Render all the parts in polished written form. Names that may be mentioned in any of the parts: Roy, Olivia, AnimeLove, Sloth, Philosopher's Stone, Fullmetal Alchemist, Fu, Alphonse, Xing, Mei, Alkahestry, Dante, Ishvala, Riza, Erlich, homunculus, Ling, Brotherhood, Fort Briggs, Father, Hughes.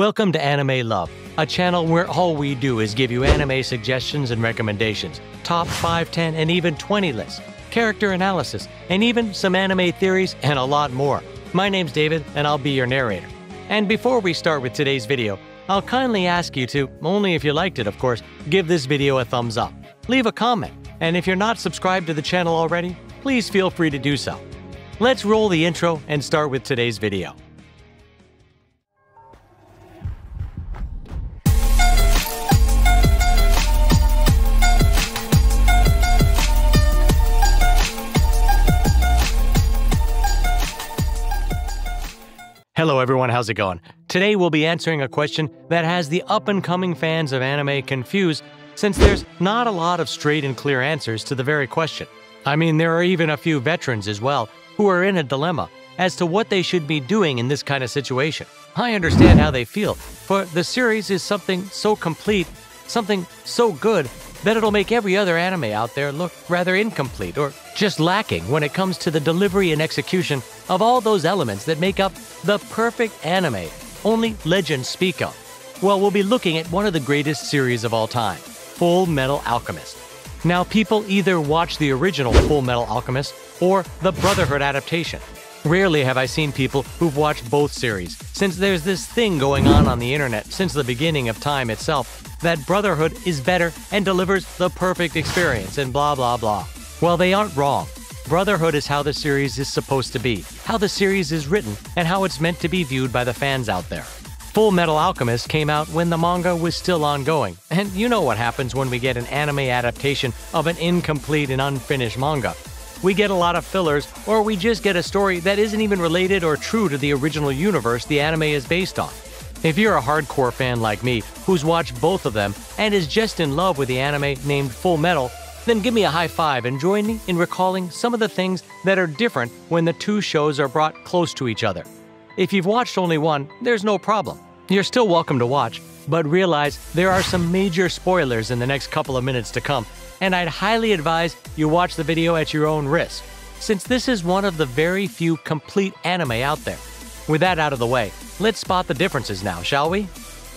Welcome to Anime Love, a channel where all we do is give you anime suggestions and recommendations, top 5, 10, and even 20 lists, character analysis, and even some anime theories and a lot more. My name's David, and I'll be your narrator. And before we start with today's video, I'll kindly ask you to, only if you liked it of course, give this video a thumbs up, leave a comment, and if you're not subscribed to the channel already, please feel free to do so. Let's roll the intro and start with today's video. Hello everyone, how's it going? Today we'll be answering a question that has the up-and-coming fans of anime confused, since there's not a lot of straight and clear answers to the very question. I mean, there are even a few veterans as well who are in a dilemma as to what they should be doing in this kind of situation. I understand how they feel, for the series is something so complete, something so good, that it'll make every other anime out there look rather incomplete or just lacking when it comes to the delivery and execution of all those elements that make up the perfect anime only legends speak of. Well, we'll be looking at one of the greatest series of all time, Fullmetal Alchemist. Now, people either watch the original Fullmetal Alchemist or the Brotherhood adaptation. Rarely have I seen people who've watched both series, since there's this thing going on the internet since the beginning of time itself that Brotherhood is better and delivers the perfect experience and blah blah blah. Well, they aren't wrong. Brotherhood is how the series is supposed to be, how the series is written, and how it's meant to be viewed by the fans out there. Fullmetal Alchemist came out when the manga was still ongoing, and you know what happens when we get an anime adaptation of an incomplete and unfinished manga. We get a lot of fillers, or we just get a story that isn't even related or true to the original universe the anime is based on. If you're a hardcore fan like me, who's watched both of them and is just in love with the anime named Fullmetal, then give me a high five and join me in recalling some of the things that are different when the two shows are brought close to each other. If you've watched only one, there's no problem. You're still welcome to watch, but realize there are some major spoilers in the next couple of minutes to come, and I'd highly advise you watch the video at your own risk, since this is one of the very few complete anime out there. With that out of the way, let's spot the differences now, shall we?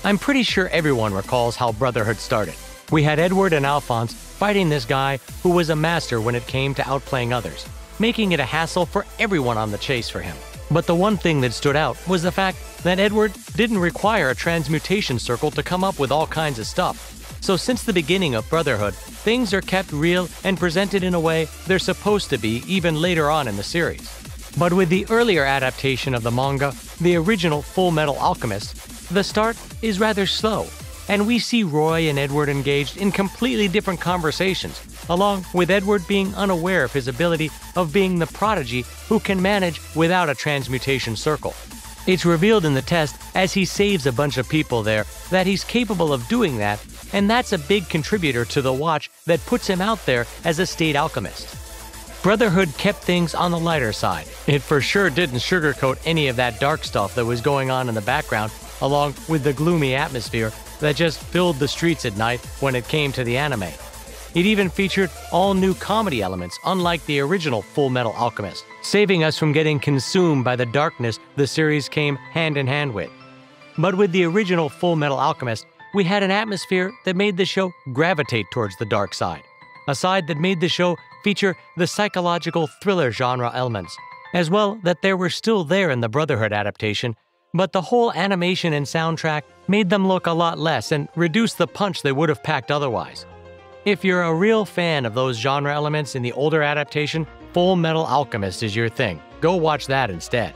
I'm pretty sure everyone recalls how Brotherhood started. We had Edward and Alphonse fighting this guy who was a master when it came to outplaying others, making it a hassle for everyone on the chase for him. But the one thing that stood out was the fact that Edward didn't require a transmutation circle to come up with all kinds of stuff. So since the beginning of Brotherhood, things are kept real and presented in a way they're supposed to be even later on in the series. But with the earlier adaptation of the manga, the original Fullmetal Alchemist, the start is rather slow, and we see Roy and Edward engaged in completely different conversations, along with Edward being unaware of his ability of being the prodigy who can manage without a transmutation circle. It's revealed in the test as he saves a bunch of people there that he's capable of doing that, and that's a big contributor to the watch that puts him out there as a state alchemist. Brotherhood kept things on the lighter side. It for sure didn't sugarcoat any of that dark stuff that was going on in the background, along with the gloomy atmosphere that just filled the streets at night when it came to the anime. It even featured all new comedy elements, unlike the original Fullmetal Alchemist, saving us from getting consumed by the darkness the series came hand in hand with. But with the original Fullmetal Alchemist, we had an atmosphere that made the show gravitate towards the dark side, a side that made the show feature the psychological thriller genre elements, as well that they were still there in the Brotherhood adaptation, but the whole animation and soundtrack made them look a lot less and reduced the punch they would have packed otherwise. If you're a real fan of those genre elements in the older adaptation, Fullmetal Alchemist is your thing. Go watch that instead.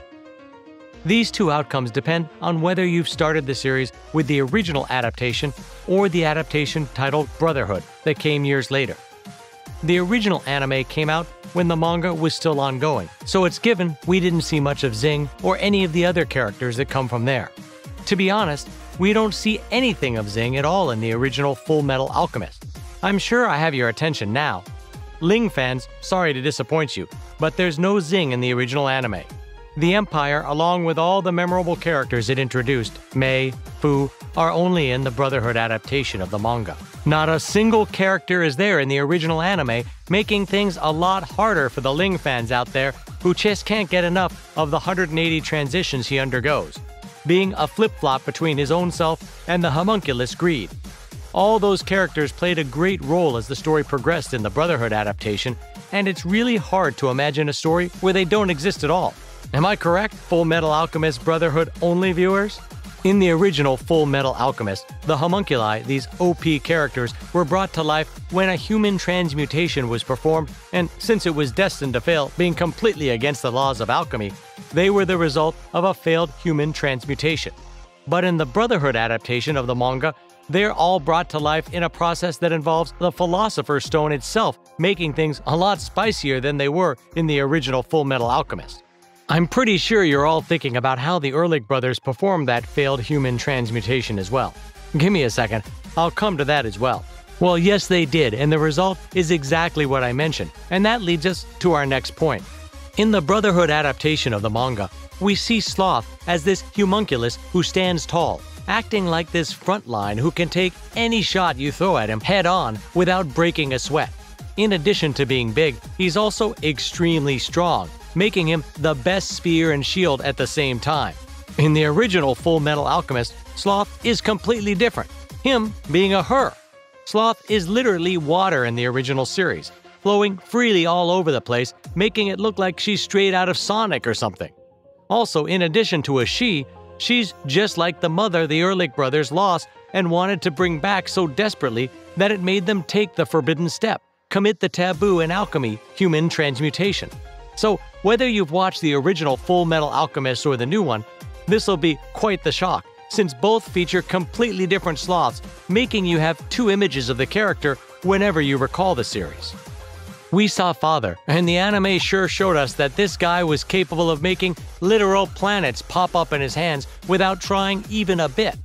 These two outcomes depend on whether you've started the series with the original adaptation or the adaptation titled Brotherhood that came years later. The original anime came out when the manga was still ongoing, so it's given we didn't see much of Xing or any of the other characters that come from there. To be honest, we don't see anything of Xing at all in the original Fullmetal Alchemist. I'm sure I have your attention now. Ling fans, sorry to disappoint you, but there's no Xing in the original anime. The Empire, along with all the memorable characters it introduced, Mei, Fu, are only in the Brotherhood adaptation of the manga. Not a single character is there in the original anime, making things a lot harder for the Ling fans out there who just can't get enough of the 180 transitions he undergoes. being a flip-flop between his own self and the homunculus greed. All those characters played a great role as the story progressed in the Brotherhood adaptation, and it's really hard to imagine a story where they don't exist at all. Am I correct, Fullmetal Alchemist Brotherhood only viewers? In the original Fullmetal Alchemist, the homunculi, these OP characters, were brought to life when a human transmutation was performed, and since it was destined to fail, being completely against the laws of alchemy, they were the result of a failed human transmutation. But in the Brotherhood adaptation of the manga, they're all brought to life in a process that involves the Philosopher's Stone itself, making things a lot spicier than they were in the original Fullmetal Alchemist. I'm pretty sure you're all thinking about how the Erlich brothers performed that failed human transmutation as well. Give me a second, I'll come to that as well. Well, yes they did, and the result is exactly what I mentioned, and that leads us to our next point. In the Brotherhood adaptation of the manga, we see Sloth as this homunculus who stands tall, acting like this frontline who can take any shot you throw at him head-on without breaking a sweat. In addition to being big, he's also extremely strong, making him the best spear and shield at the same time. In the original Fullmetal Alchemist, Sloth is completely different, him being a her. Sloth is literally water in the original series, flowing freely all over the place, making it look like she's straight out of Sonic or something. Also, in addition to a she, she's just like the mother the Erlich brothers lost and wanted to bring back so desperately that it made them take the forbidden step, commit the taboo in alchemy, human transmutation. So, whether you've watched the original Fullmetal Alchemist or the new one, this'll be quite the shock, since both feature completely different sloths, making you have two images of the character whenever you recall the series. We saw Father, and the anime sure showed us that this guy was capable of making literal planets pop up in his hands without trying even a bit.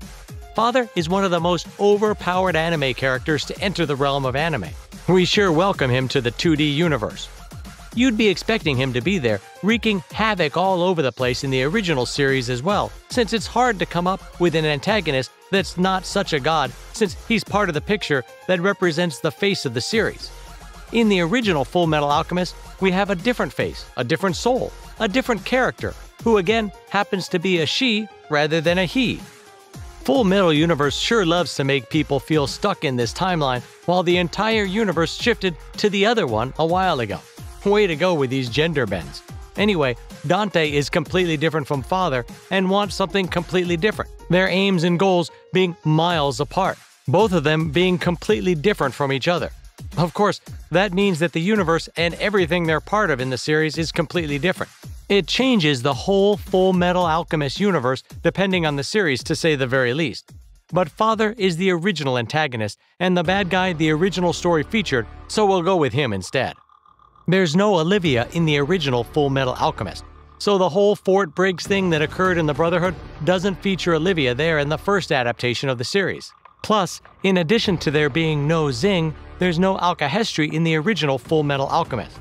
Father is one of the most overpowered anime characters to enter the realm of anime. We sure welcome him to the 2D universe. You'd be expecting him to be there, wreaking havoc all over the place in the original series as well, since it's hard to come up with an antagonist that's not such a god, since he's part of the picture that represents the face of the series. In the original Fullmetal Alchemist, we have a different face, a different soul, a different character, who again happens to be a she rather than a he. Fullmetal Universe sure loves to make people feel stuck in this timeline, while the entire universe shifted to the other one a while ago. Way to go with these gender bends. Anyway, Dante is completely different from Father and wants something completely different, their aims and goals being miles apart, both of them being completely different from each other. Of course, that means that the universe and everything they're part of in the series is completely different. It changes the whole Fullmetal Alchemist universe depending on the series, to say the very least. But Father is the original antagonist and the bad guy the original story featured, so we'll go with him instead. There's no Olivia in the original Fullmetal Alchemist, so the whole Fort Briggs thing that occurred in the Brotherhood doesn't feature Olivia there in the first adaptation of the series. Plus, in addition to there being no Xing, there's no Alkahestry in the original Fullmetal Alchemist.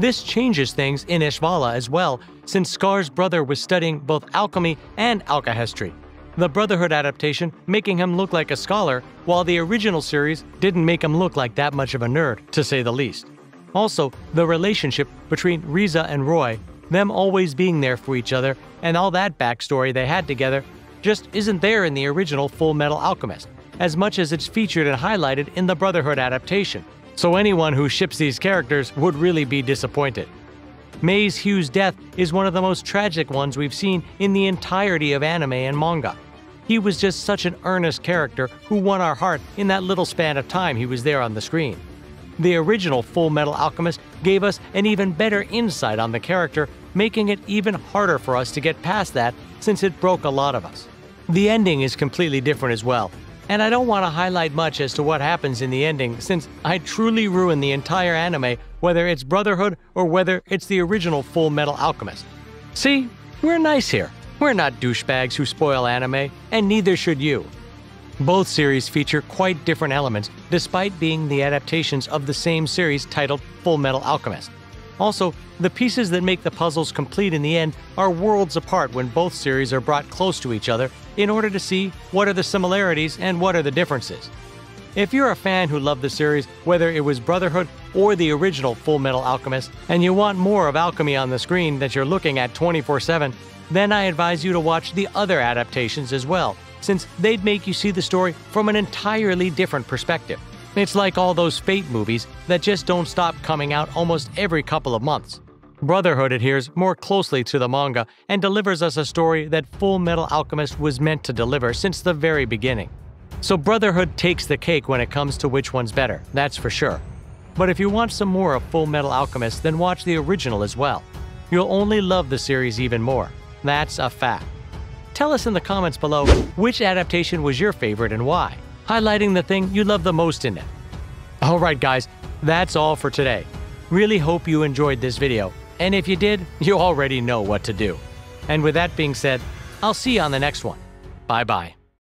This changes things in Ishvala as well, since Scar's brother was studying both alchemy and Alkahestry, the Brotherhood adaptation making him look like a scholar, while the original series didn't make him look like that much of a nerd, to say the least. Also, the relationship between Riza and Roy, them always being there for each other, and all that backstory they had together, just isn't there in the original Fullmetal Alchemist, as much as it's featured and highlighted in the Brotherhood adaptation. So anyone who ships these characters would really be disappointed. Mei's Hughes' death is one of the most tragic ones we've seen in the entirety of anime and manga. He was just such an earnest character who won our heart in that little span of time he was there on the screen. The original Fullmetal Alchemist gave us an even better insight on the character, making it even harder for us to get past that since it broke a lot of us. The ending is completely different as well, and I don't want to highlight much as to what happens in the ending since I truly ruin the entire anime, whether it's Brotherhood or whether it's the original Fullmetal Alchemist. See, we're nice here. We're not douchebags who spoil anime, and neither should you. Both series feature quite different elements, despite being the adaptations of the same series titled Fullmetal Alchemist. Also, the pieces that make the puzzles complete in the end are worlds apart when both series are brought close to each other in order to see what are the similarities and what are the differences. If you're a fan who loved the series, whether it was Brotherhood or the original Fullmetal Alchemist, and you want more of alchemy on the screen that you're looking at 24/7, Then I advise you to watch the other adaptations as well, since they'd make you see the story from an entirely different perspective. It's like all those Fate movies that just don't stop coming out almost every couple of months. Brotherhood adheres more closely to the manga and delivers us a story that Fullmetal Alchemist was meant to deliver since the very beginning. So Brotherhood takes the cake when it comes to which one's better, that's for sure. But if you want some more of Fullmetal Alchemist, then watch the original as well. You'll only love the series even more. That's a fact. Tell us in the comments below which adaptation was your favorite and why, highlighting the thing you love the most in it. Alright guys, that's all for today. Really hope you enjoyed this video, and if you did, you already know what to do. And with that being said, I'll see you on the next one. Bye bye.